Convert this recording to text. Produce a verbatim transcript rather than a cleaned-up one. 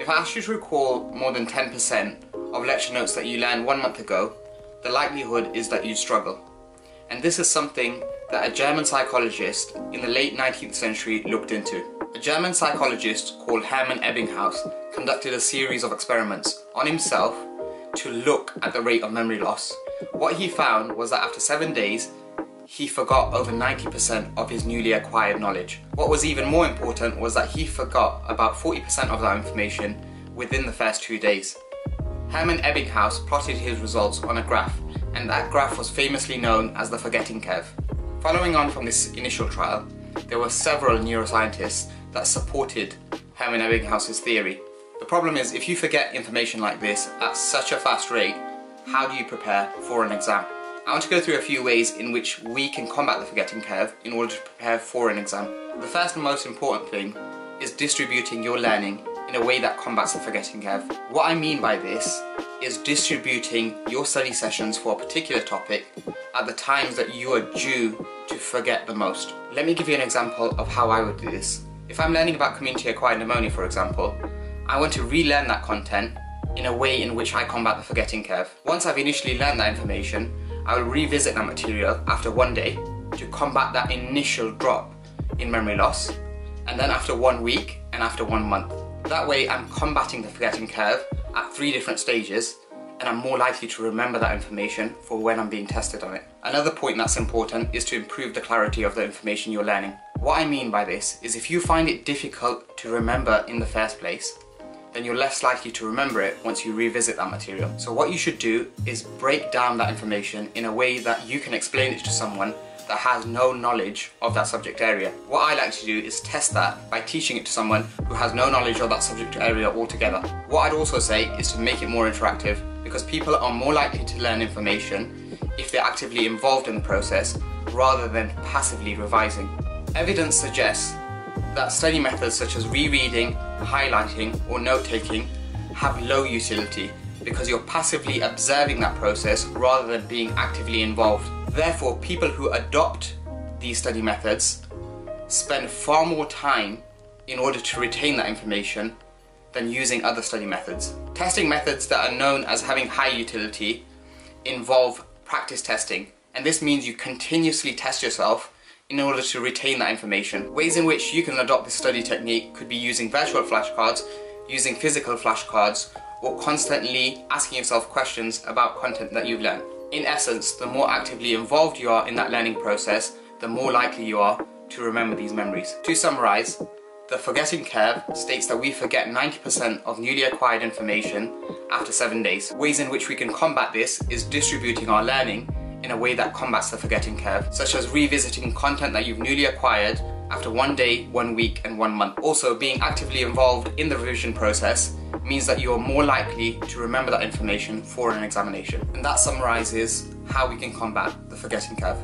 If I asked you to recall more than ten percent of lecture notes that you learned one month ago, the likelihood is that you'd struggle. And this is something that a German psychologist in the late nineteenth century looked into. A German psychologist called Hermann Ebbinghaus conducted a series of experiments on himself to look at the rate of memory loss. What he found was that after seven days, he forgot over ninety percent of his newly acquired knowledge. What was even more important was that he forgot about forty percent of that information within the first two days. Hermann Ebbinghaus plotted his results on a graph, and that graph was famously known as the forgetting curve. Following on from this initial trial, there were several neuroscientists that supported Hermann Ebbinghaus's theory. The problem is, if you forget information like this at such a fast rate, how do you prepare for an exam? I want to go through a few ways in which we can combat the forgetting curve in order to prepare for an exam. The first and most important thing is distributing your learning in a way that combats the forgetting curve. What I mean by this is distributing your study sessions for a particular topic at the times that you are due to forget the most. Let me give you an example of how I would do this. If I'm learning about community-acquired pneumonia, for example, I want to relearn that content in a way in which I combat the forgetting curve. Once I've initially learned that information, I will revisit that material after one day to combat that initial drop in memory loss, and then after one week and after one month. That way I'm combating the forgetting curve at three different stages, and I'm more likely to remember that information for when I'm being tested on it. Another point that's important is to improve the clarity of the information you're learning. What I mean by this is if you find it difficult to remember in the first place, then you're less likely to remember it once you revisit that material. So what you should do is break down that information in a way that you can explain it to someone that has no knowledge of that subject area. What I like to do is test that by teaching it to someone who has no knowledge of that subject area altogether. What I'd also say is to make it more interactive, because people are more likely to learn information if they're actively involved in the process rather than passively revising. Evidence suggests that study methods such as rereading, highlighting or note-taking have low utility because you're passively observing that process rather than being actively involved. Therefore, people who adopt these study methods spend far more time in order to retain that information than using other study methods. Testing methods that are known as having high utility involve practice testing, and this means you continuously test yourself in order to retain that information. Ways in which you can adopt this study technique could be using virtual flashcards, using physical flashcards, or constantly asking yourself questions about content that you've learned. In essence, the more actively involved you are in that learning process, the more likely you are to remember these memories. To summarize, the forgetting curve states that we forget ninety percent of newly acquired information after seven days. Ways in which we can combat this is distributing our learning in a way that combats the forgetting curve, such as revisiting content that you've newly acquired after one day, one week, and one month. Also, being actively involved in the revision process means that you are more likely to remember that information for an examination. And that summarizes how we can combat the forgetting curve.